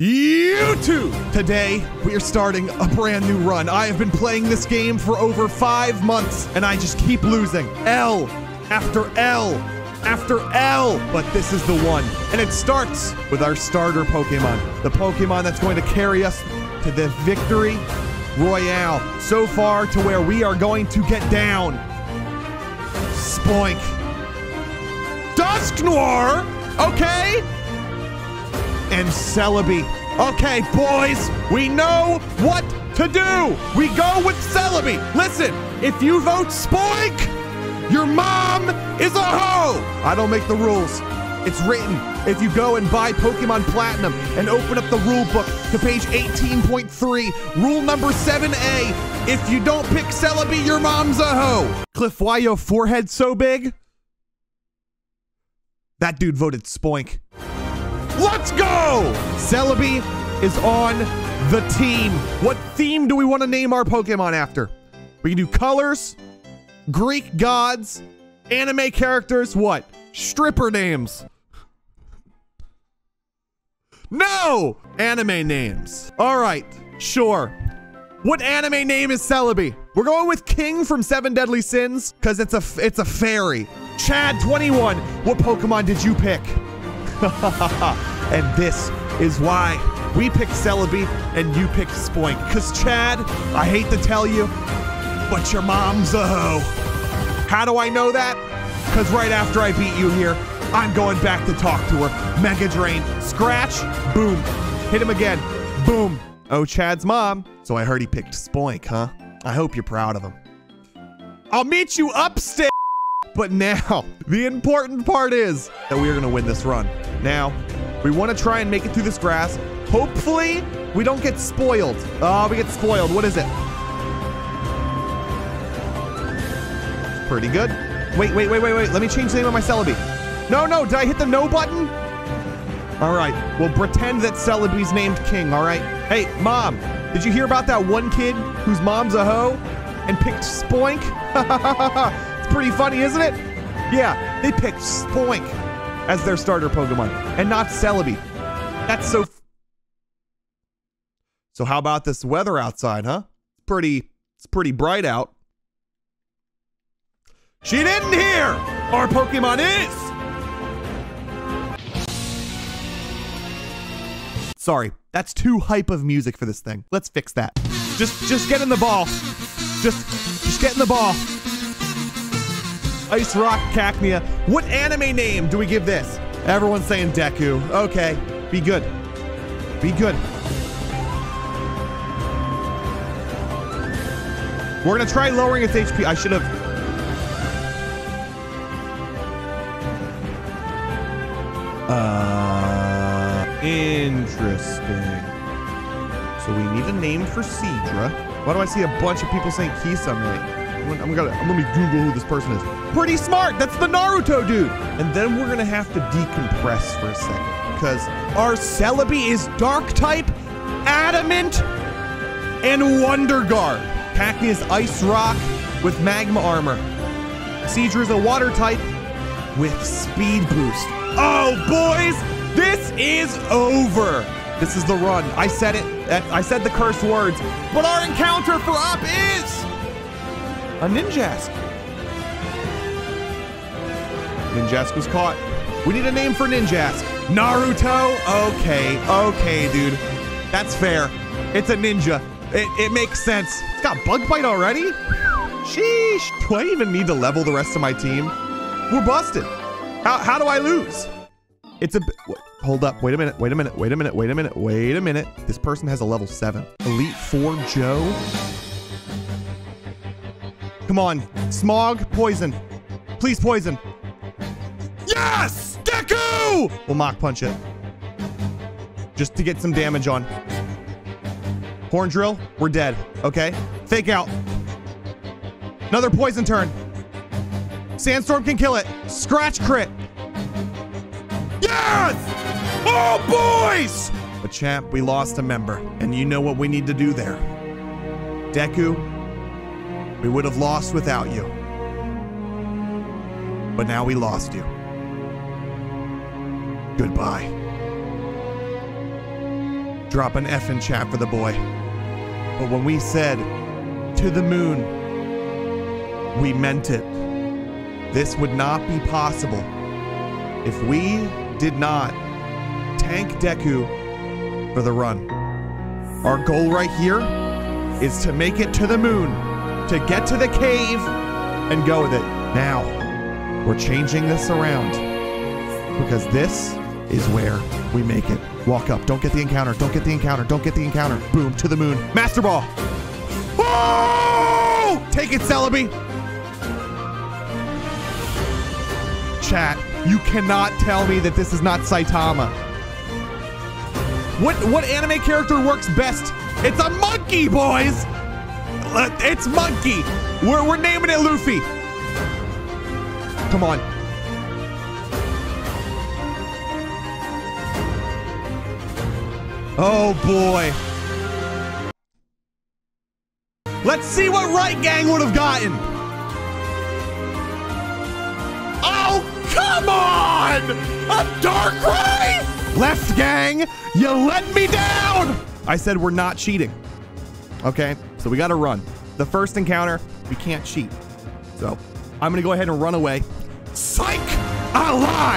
YouTube! Today, we are starting a brand new run. I have been playing this game for over 5 months, and I just keep losing. L after L after L, but this is the one. And it starts with our starter Pokemon, the Pokemon that's going to carry us to the victory royale. So far to where we are going to get down. Spoink. Dusknoir! Okay! And Celebi. Okay, boys, we know what to do. We go with Celebi. Listen, if you vote Spoink, your mom is a hoe. I don't make the rules. It's written. If you go and buy Pokemon Platinum and open up the rule book to page 18.3, rule number 7A, if you don't pick Celebi, your mom's a hoe. Cliff, why your forehead so big? That dude voted Spoink. Let's go! Celebi is on the team. What theme do we want to name our Pokemon after? We can do colors, Greek gods, anime characters, what? Stripper names. No! Anime names. All right, sure. What anime name is Celebi? We're going with King from Seven Deadly Sins because it's a fairy. Chad21, what Pokemon did you pick? And this is why we picked Celebi and you picked Spoink. Because Chad, I hate to tell you, but your mom's a hoe. How do I know that? Because right after I beat you here, I'm going back to talk to her. Mega Drain, scratch, boom. Hit him again, boom. Oh, Chad's mom. So I heard he picked Spoink, huh? I hope you're proud of him. I'll meet you upstairs. But now, the important part is that we are going to win this run. Now, we want to try and make it through this grass. Hopefully, we don't get spoiled. Oh, we get spoiled. What is it? Pretty good. Wait. Let me change the name of my Celebi. No. Did I hit the no button? All right. We'll pretend that Celebi's named King, all right? Hey, Mom, did you hear about that one kid whose mom's a hoe and picked Spoink? Pretty funny, isn't it? Yeah, they picked Spoink as their starter Pokemon and not Celebi. That's so... So how about this weather outside, huh? It's pretty bright out. She didn't hear! Our Pokemon is... Sorry, that's too hype of music for this thing. Let's fix that. Just get in the ball. Just get in the ball. Ice Rock Cacnea. What anime name do we give this? Everyone's saying Deku. Okay, be good. Be good. We're gonna try lowering its HP. I should have. Interesting. So we need a name for Seedra. Why do I see a bunch of people saying Kisa? I'm gonna Google who this person is. Pretty smart. That's the Naruto dude. And then we're gonna have to decompress for a second because our Celebi is Dark type, Adamant, and Wonder Guard. Hackney is Ice Rock with Magma Armor. Seadra is a Water type with Speed Boost. Oh boys, this is over. This is the run. I said it. I said the curse words. But our encounter for up is. A Ninjask. Ninjask was caught. We need a name for Ninjask. Naruto? Okay, dude. That's fair. It's a ninja. It makes sense. It's got bug bite already? Sheesh. Do I even need to level the rest of my team? We're busted. How do I lose? It's a... Hold up. Wait a minute. This person has a level 7. Elite 4 Joe? Come on, Smog, poison. Please poison. Yes! Deku! We'll Mach Punch it. Just to get some damage on. Horn Drill, we're dead, okay? Fake Out. Another poison turn. Sandstorm can kill it. Scratch crit. Yes! Oh, boys! But champ, we lost a member. And you know what we need to do there. Deku. We would have lost without you. But now we lost you. Goodbye. Drop an F in chat for the boy. But when we said, to the moon, we meant it. This would not be possible if we did not tank Deku for the run. Our goal right here is to make it to the moon, to get to the cave, and go with it. Now, we're changing this around because this is where we make it. Walk up, don't get the encounter, don't get the encounter, don't get the encounter. Boom, to the moon. Master Ball. Oh! Take it, Celebi. Chat, you cannot tell me that this is not Saitama. What anime character works best? It's a monkey, boys. It's monkey. We're naming it Luffy. Come on. Oh boy. Let's see what Right Gang would have gotten. Oh, come on! A Darkrai? Left Gang, you let me down! I said we're not cheating. Okay, so we gotta run. The first encounter, we can't cheat. So, I'm gonna go ahead and run away. Psych! I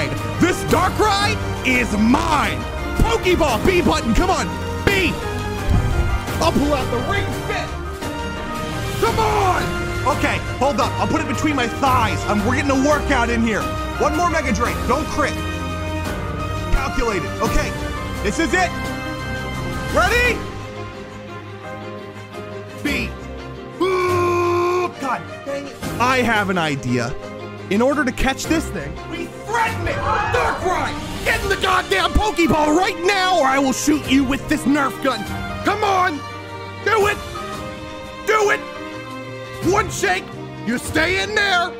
lied! This Darkrai is mine! Pokeball, B button, come on, B! I'll pull out the ring fit! Come on! Okay, hold up, I'll put it between my thighs. We're getting a workout in here. One more Mega Drain, don't crit. Calculated, okay, this is it. Ready? B. Ooh, God dang it. I have an idea. In order to catch this thing, we threaten it! Darkrai! Get in the goddamn Pokeball right now, or I will shoot you with this Nerf gun. Come on, do it, do it. One shake, you stay in there.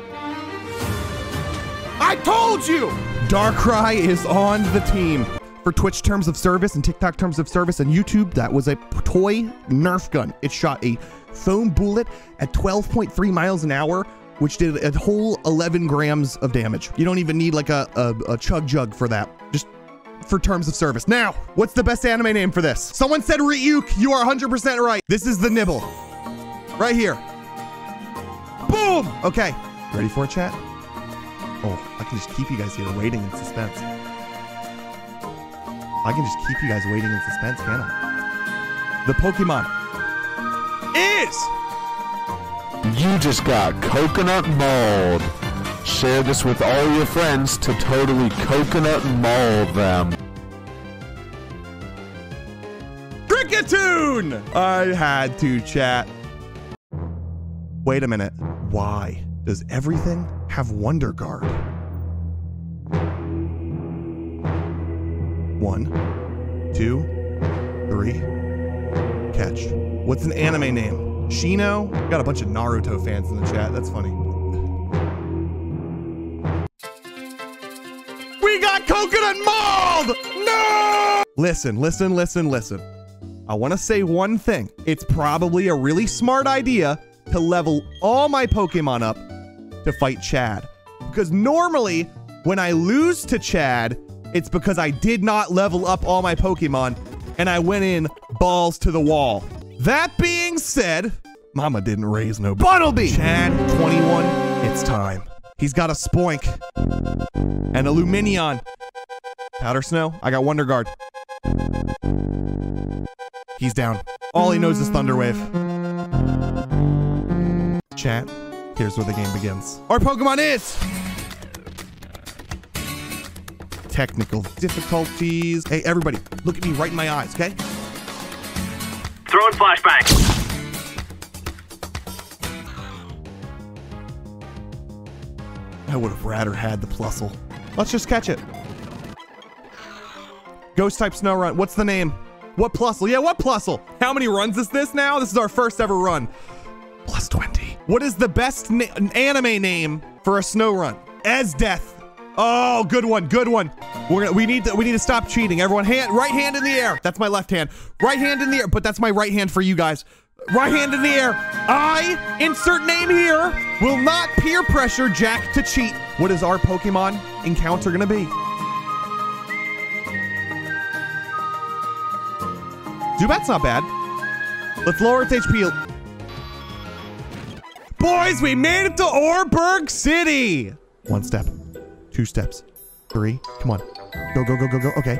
I told you. Darkrai is on the team. For Twitch terms of service and TikTok terms of service and YouTube, that was a toy Nerf gun. It shot a foam bullet at 12.3 miles an hour, which did a whole 11 grams of damage. You don't even need like a chug jug for that. Just for terms of service. Now, what's the best anime name for this? Someone said Ryuk, you are 100% right. This is the nibble. Right here. Boom! Okay, ready for it, chat? Oh, I can just keep you guys here waiting in suspense. I can just keep you guys waiting in suspense, can't I? The Pokemon is... You just got coconut mauled. Share this with all your friends to totally coconut maul them. Cricketune! I had to, chat. Wait a minute. Why does everything have Wonder Guard? One, two, three. Catch. What's an anime name? Shino? Got a bunch of Naruto fans in the chat. That's funny. We got coconut mauled! No! Listen, listen, listen, listen. I want to say one thing. It's probably a really smart idea to level all my Pokemon up to fight Chad. Because normally, when I lose to Chad, it's because I did not level up all my Pokemon and I went in balls to the wall. That being said, mama didn't raise no Bunnelby. Chad21, it's time. He's got a Spoink and a Luminion. Powder Snow, I got Wonder Guard. He's down. All he knows is Thunder Wave. Chat, here's where the game begins. Our Pokemon is... Technical difficulties. Hey, everybody, look at me right in my eyes, okay? Throwing flashback. I would have rather had the Plusle. Let's just catch it. Ghost type Snow Run. What's the name? What Plusle? Yeah, what Plusle? How many runs is this now? This is our first ever run. Plus 20. What is the best anime name for a Snow Run? As Death. Oh, good one, good one. We need to stop cheating. Everyone, right hand in the air. That's my left hand. Right hand in the air, but that's my right hand for you guys. Right hand in the air. I, insert name here, will not peer pressure Jack to cheat. What is our Pokemon encounter gonna be? Zubat's not bad. Let's lower its HP. Boys, we made it to Orberg City! One step. Two steps. Three. Come on. Go, go, go, go, go. Okay.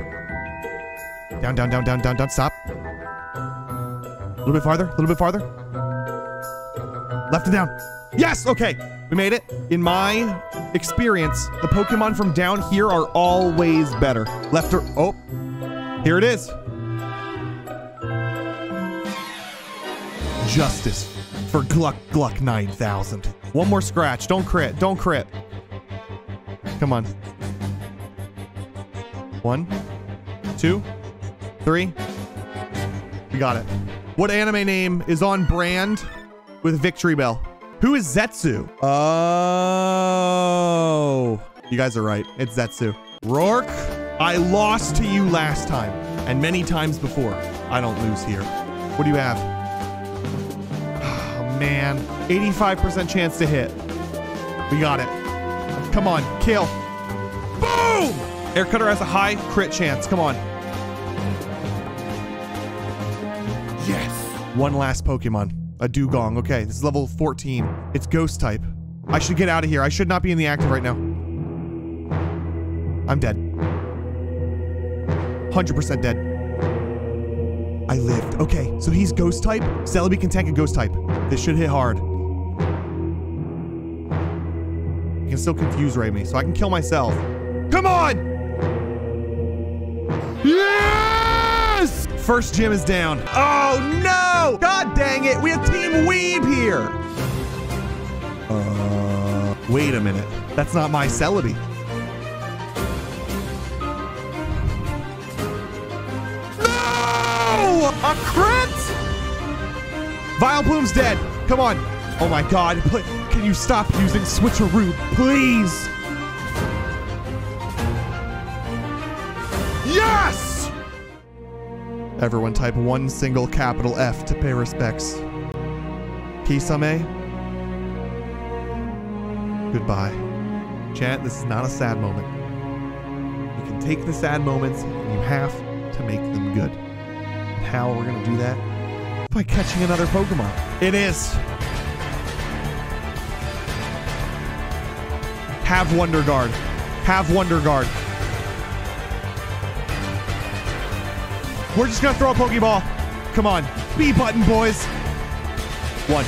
Down, down, down, down, down, down. Stop. A little bit farther. A little bit farther. Left and down. Yes! Okay. We made it. In my experience, the Pokemon from down here are always better. Left or... Oh. Here it is. Justice for Gluck Gluck 9000. One more scratch. Don't crit. Don't crit. Come on. One. Two. Three. We got it. What anime name is on brand with Victory Bell? Who is Zetsu? Oh. You guys are right. It's Zetsu. Rourke, I lost to you last time and many times before. I don't lose here. What do you have? Oh, man. 85% chance to hit. We got it. Come on. Kill. Boom! Air Cutter has a high crit chance. Come on. Yes! One last Pokemon. A Dewgong. Okay, this is level 14. It's ghost type. I should get out of here. I should not be in the active right now. I'm dead. 100% dead. I lived. Okay, so he's ghost type. Celebi can tank a ghost type. This should hit hard. He can still confuse Ray me, so I can kill myself. Come on! Yes! First gym is down. Oh, no! God dang it! We have Team Weeb here! Wait a minute. That's not my Celebi. No! A crit? Vileplume's dead. Come on. Oh, my God. Can you stop using Switcheroo, please? Yes! Everyone type one single capital F to pay respects. Kisame. Goodbye. Chat, this is not a sad moment. You can take the sad moments and you have to make them good. And how are we going to do that? By catching another Pokemon. It is. Have Wonder Guard. Have Wonder Guard. We're just gonna throw a Pokeball. Come on. B button, boys. One.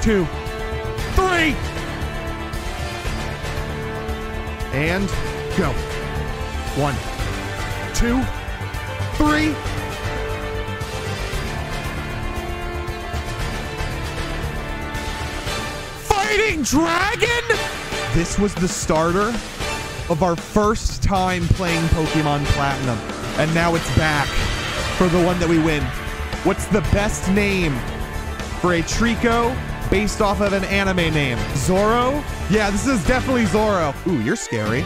Two. Three! And go. One. Two. Three. Fighting Dragon? This was the starter of our first time playing Pokemon Platinum. And now it's back for the one that we win. What's the best name for a Trico based off of an anime name? Zoro? Yeah, this is definitely Zoro. Ooh, you're scary.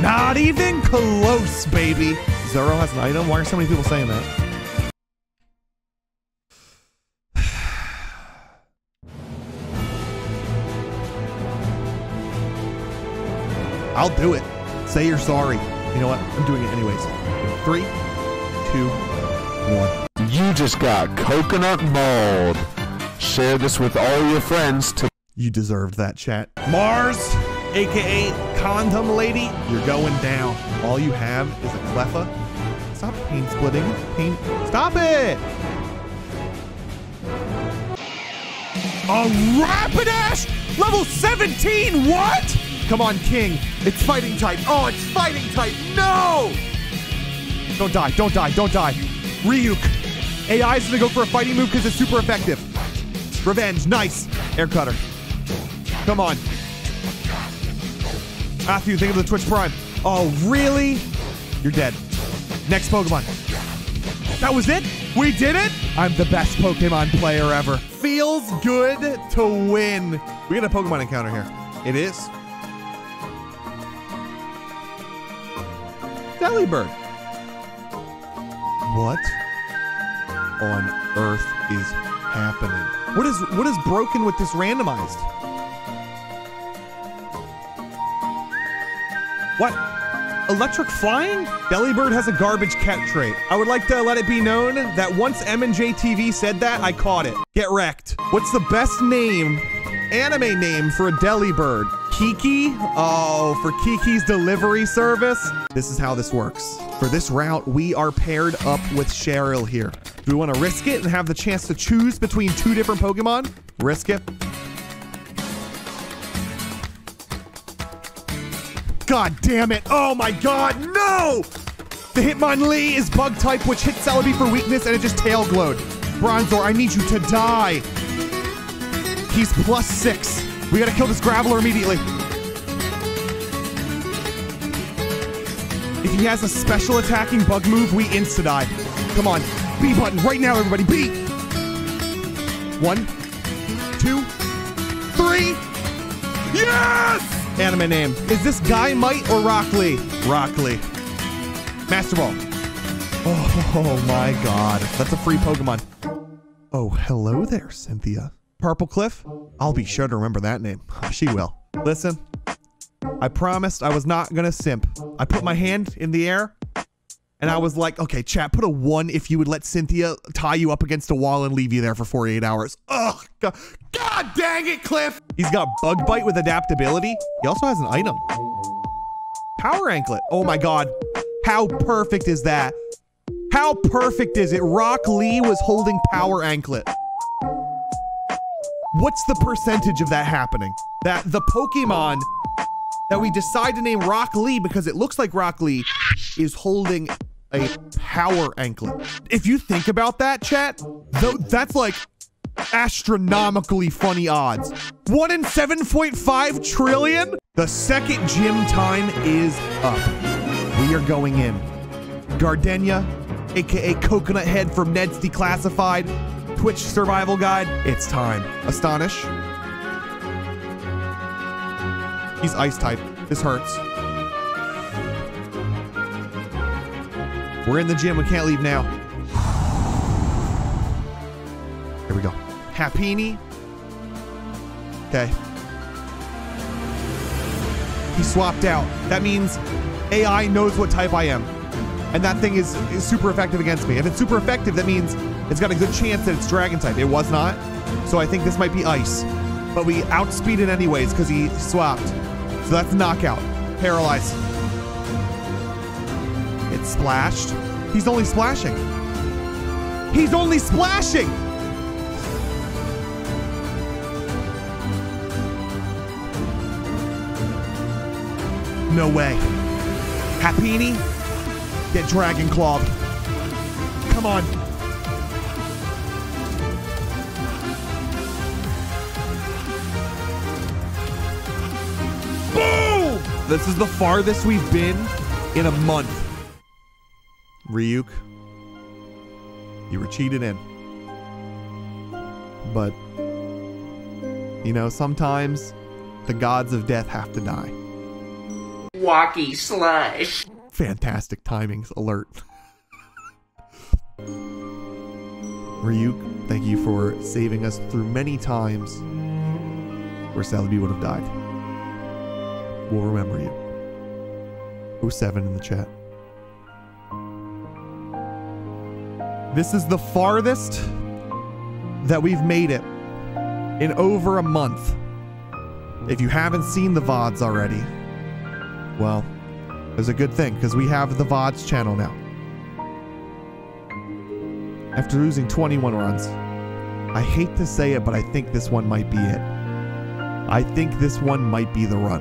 Not even close, baby. Zoro has an item? Why are so many people saying that? I'll do it. Say you're sorry. You know what? I'm doing it anyways. Three, two, one. You just got coconut mauled. Share this with all your friends to... You deserved that, chat. Mars, a.k.a. Condom Lady, you're going down. All you have is a Cleffa. Stop pain splitting. Pain... Stop it! A Rapidash? Level 17? What? Come on, King. It's fighting type. Oh, it's fighting type. No! Don't die. Don't die. Don't die. Ryuk. AI is going to go for a fighting move because it's super effective. Revenge. Nice. Air Cutter. Come on. After you think of the Twitch Prime. Oh, really? You're dead. Next Pokemon. That was it? We did it? I'm the best Pokemon player ever. Feels good to win. We got a Pokemon encounter here. It is... Delibird. What on earth is happening? What is broken with this randomized? What? Electric flying? Delibird has a garbage cat trait. I would like to let it be known that once M&J TV said that, I caught it. Get wrecked. What's the best name, anime name for a Delibird? Kiki? Oh, for Kiki's delivery service? This is how this works. For this route, we are paired up with Cheryl here. Do we want to risk it and have the chance to choose between two different Pokemon? Risk it. God damn it. Oh my God, no! The Hitmonlee is bug type, which hits Celebi for weakness, and it just tail glowed. Bronzor, I need you to die. He's +6. We gotta kill this Graveler immediately. If he has a special attacking bug move, we insta-die. Come on, B button right now, everybody, B! 1, 2, 3! Yes! Anime name. Is this Guy Might or Rock Lee? Rock Lee. Master Ball. Oh my God. That's a free Pokemon. Oh, hello there, Cynthia. Purple Cliff? I'll be sure to remember that name. She will. Listen, I promised I was not gonna simp. I put my hand in the air and I was like, okay, chat, put a 1 if you would let Cynthia tie you up against a wall and leave you there for 48 hours. Oh, God dang it, Cliff! He's got Bug Bite with adaptability. He also has an item. Power Anklet. Oh my God. How perfect is that? How perfect is it? Rock Lee was holding Power Anklet. What's the percentage of that happening? That the Pokemon that we decide to name Rock Lee because it looks like Rock Lee is holding a Power Anklet. If you think about that, chat, though, that's like astronomically funny odds. 1 in 7.5 trillion? The second gym time is up. We are going in. Gardenia, AKA Coconut Head from Ned's Declassified, Twitch Survival Guide. It's time. Astonish. He's Ice type. This hurts. We're in the gym. We can't leave now. Here we go. Happiny. Okay. He swapped out. That means AI knows what type I am. And that thing is super effective against me. If it's super effective, that means it's got a good chance that it's Dragon type. It was not. So I think this might be Ice. But we outspeed it anyways because he swapped. So that's knockout. Paralyze. It's splashed. He's only splashing. He's only splashing! No way. Happiny, get Dragon Clawed. Come on. Boom! This is the farthest we've been in a month. Ryuk, you were cheated in. But, you know, sometimes the gods of death have to die. Walkie slush. Fantastic timings alert. Ryuk, thank you for saving us through many times where Celebi would have died. We'll remember you. 07 in the chat. This is the farthest that we've made it in over a month. If you haven't seen the VODs already, well, there's a good thing, because we have the VODs channel now. After losing 21 runs, I hate to say it, but I think this one might be it. I think this one might be the run.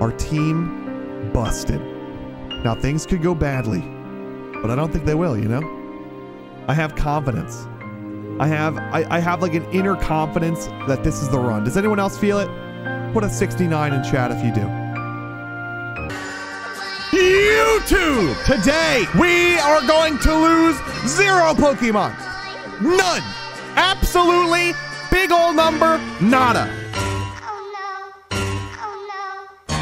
Our team busted. Now, things could go badly, but I don't think they will, you know? I have confidence. I have like an inner confidence that this is the run. Does anyone else feel it? Put a 69 in chat if you do. YouTube! Today, we are going to lose 0 Pokemon. None. Absolutely. Big old number. Nada. Oh no. Oh no. Oh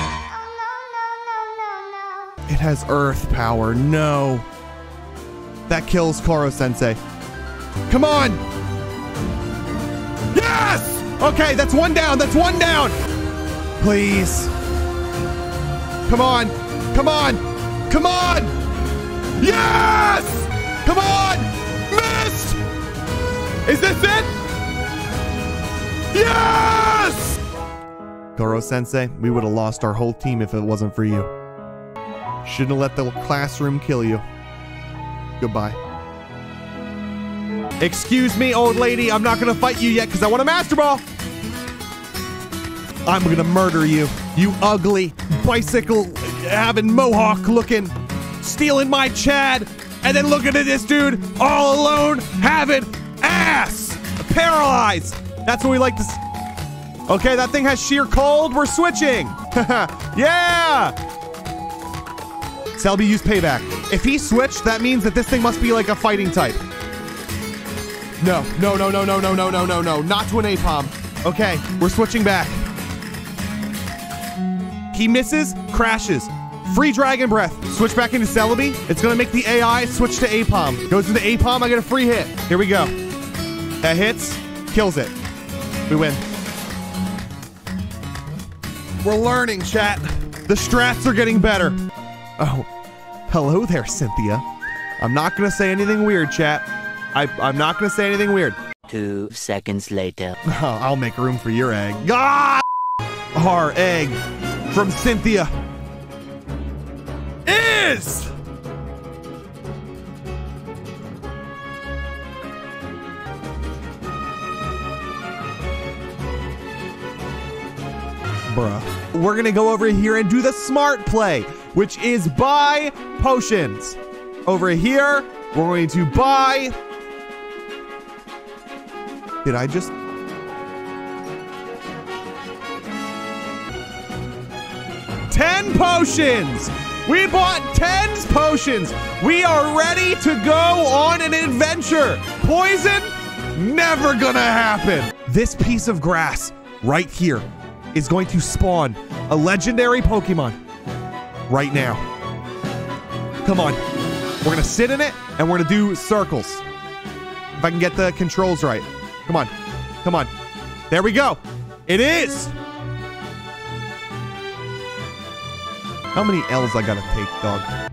no, no, no, no, no. It has earth power. No. That kills Koro-sensei. Come on. Yes! Okay, that's one down. Please. Come on. Come on. Come on. Yes! Come on. Missed. Is this it? Yes! Koro-sensei, we would have lost our whole team if it wasn't for you. Shouldn't have let the classroom kill you. Goodbye. Excuse me, old lady. I'm not going to fight you yet because I want a Master Ball. I'm going to murder you. You ugly, bicycle-having, mohawk-looking, stealing my Chad. And then looking at this dude all alone, having ass. Paralyzed. That's what we like to see. Okay, that thing has sheer cold. We're switching. Yeah. Celebi used payback. If he switched, that means that this thing must be like a fighting type. No, no, no, no, no, no, no, no, no, no. Not to an APOM. Okay, we're switching back. He misses, crashes. Free Dragon Breath. Switch back into Celebi. It's going to make the AI switch to APOM. Goes into APOM, I get a free hit. Here we go. That hits, kills it. We win. We're learning, chat. The strats are getting better. Oh, hello there, Cynthia. I'm not going to say anything weird, chat. I'm not going to say anything weird. 2 seconds later. Oh, I'll make room for your egg. Ah! Our egg from Cynthia is... Bruh. We're going to go over here and do the smart play, which is buy potions. Over here, we're going to buy... Did I just... Ten potions! We bought 10 potions! We are ready to go on an adventure! Poison? Never gonna happen! This piece of grass right here is going to spawn a legendary Pokemon right now. Come on. We're gonna sit in it and we're gonna do circles. If I can get the controls right. Come on. Come on. There we go. It is. How many L's I gotta take, dog?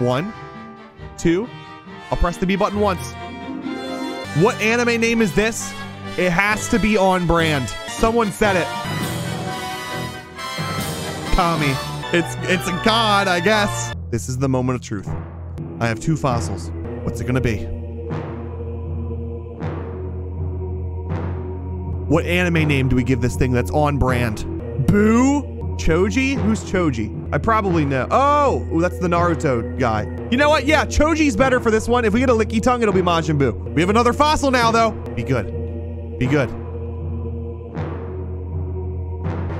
1, 2. I'll press the B button once. What anime name is this? It has to be on brand. Someone said it. Kami. It's a god, I guess. This is the moment of truth. I have 2 fossils. What's it gonna be? What anime name do we give this thing that's on brand? Boo? Choji? Who's Choji? I probably know. Oh, that's the Naruto guy. You know what? Yeah, Choji's better for this one. If we get a licky tongue, it'll be Majin Buu. We have another fossil now, though. Be good. Be good.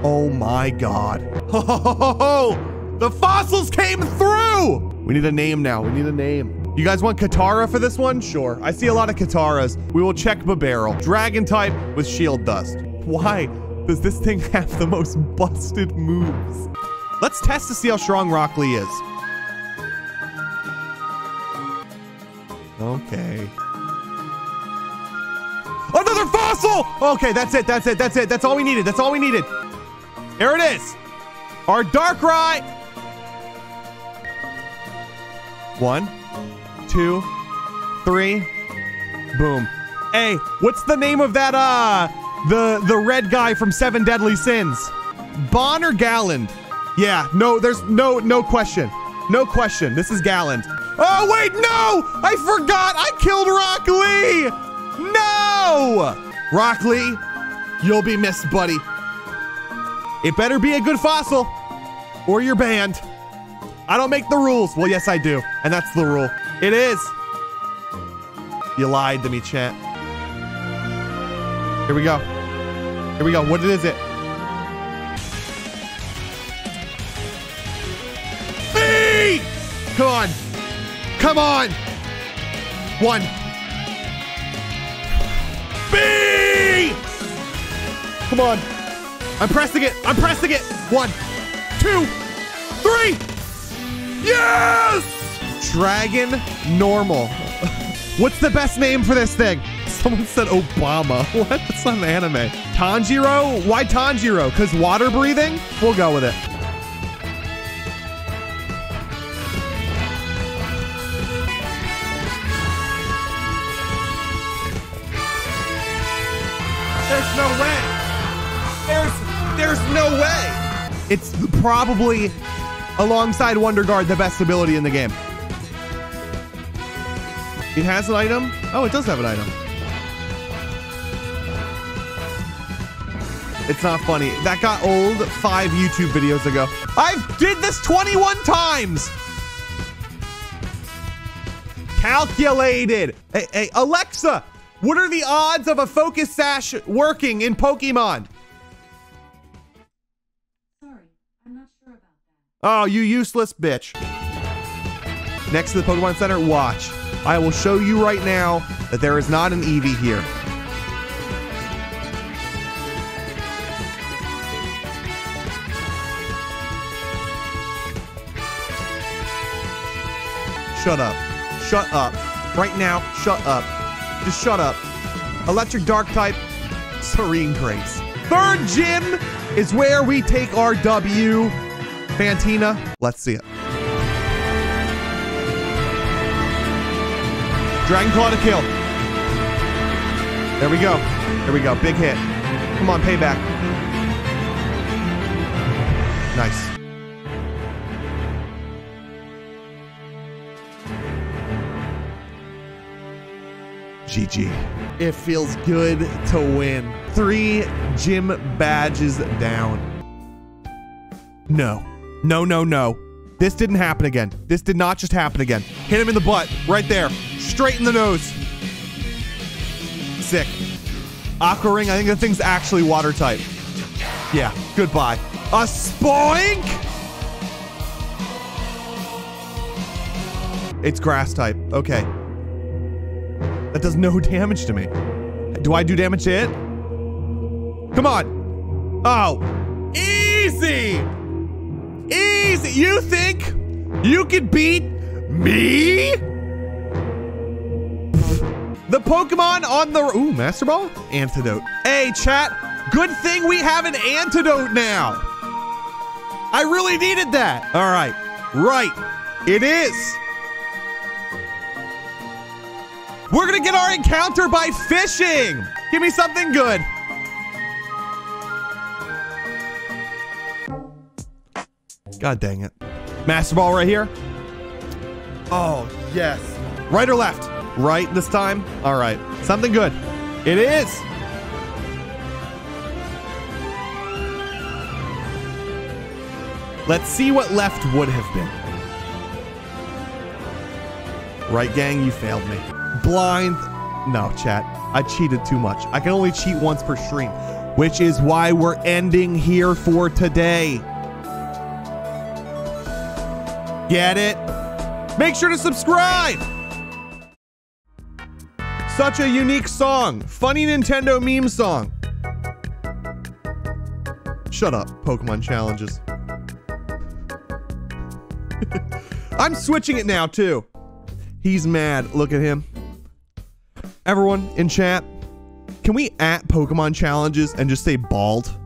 Oh my god. Ho, ho, ho, ho, ho! The fossils came through! We need a name now. We need a name. You guys want Katara for this one? Sure. I see a lot of Kataras. We will check Babarrel. Dragon type with shield dust. Why does this thing have the most busted moves? Let's test to see how strong Rock Lee is. Okay. Another fossil! Okay, that's it. That's it. That's it. That's all we needed. That's all we needed. Here it is. Our Darkrai. 1, 2, 3, boom. Hey, what's the name of that, the red guy from Seven Deadly Sins? Bon or Galland? Yeah, no, there's no question. No question, this is Galland. Oh, wait, no! I forgot, I killed Rock Lee! No! Rock Lee, you'll be missed, buddy. It better be a good fossil, or you're banned. I don't make the rules. Well, yes, I do, and that's the rule. It is. You lied to me, chat. Here we go. Here we go. What is it? B! Come on. Come on. 1. B! Come on. I'm pressing it. I'm pressing it. 1, 2, 3. Yes! Dragon normal. What's the best name for this thing? Someone said Obama. What? That's not an anime. Tanjiro? Why Tanjiro? Because water breathing? We'll go with it. There's no way. There's no way. It's probably, alongside Wonder Guard, the best ability in the game. It has an item? Oh, it does have an item. It's not funny. That got old 5 YouTube videos ago. I did this 21 times. Calculated. Hey, Alexa, what are the odds of a focus sash working in Pokemon? Sorry, I'm not sure about that. Oh, you useless bitch. Next to the Pokemon Center, watch. I will show you right now that there is not an Eevee here. Shut up. Shut up. Right now, shut up. Just shut up. Electric Dark type, Serene Grace. Third gym is where we take our W. Fantina, let's see it. Dragon Claw to kill. There we go. There we go. Big hit. Come on, payback. Nice. GG. It feels good to win. 3 gym badges down. No. No, no, no. This didn't happen again. This did not just happen again. Hit him in the butt. Right there. Straight in the nose. Sick. Aqua Ring. I think the thing's actually water type. Yeah. Goodbye. A Spoink! It's grass type. Okay. That does no damage to me. Do I do damage to it? Come on. Oh. Easy. Easy. You think you could beat me? The Pokemon on the... Ooh, Master Ball? Antidote. Hey, chat. Good thing we have an antidote now. I really needed that. All right. Right. It is. We're gonna get our encounter by fishing. Give me something good. God dang it. Master Ball right here. Oh, yes. Right or left? Right this time? All right. Something good. It is. Let's see what left would have been. Right, gang, you failed me. Blind. No, chat. I cheated too much. I can only cheat once per stream, which is why we're ending here for today. Get it? Make sure to subscribe. Such a unique song. Funny Nintendo meme song. Shut up, Pokemon challenges. I'm switching it now, too. He's mad. Look at him. Everyone in chat, can we at Pokemon challenges and just say bald?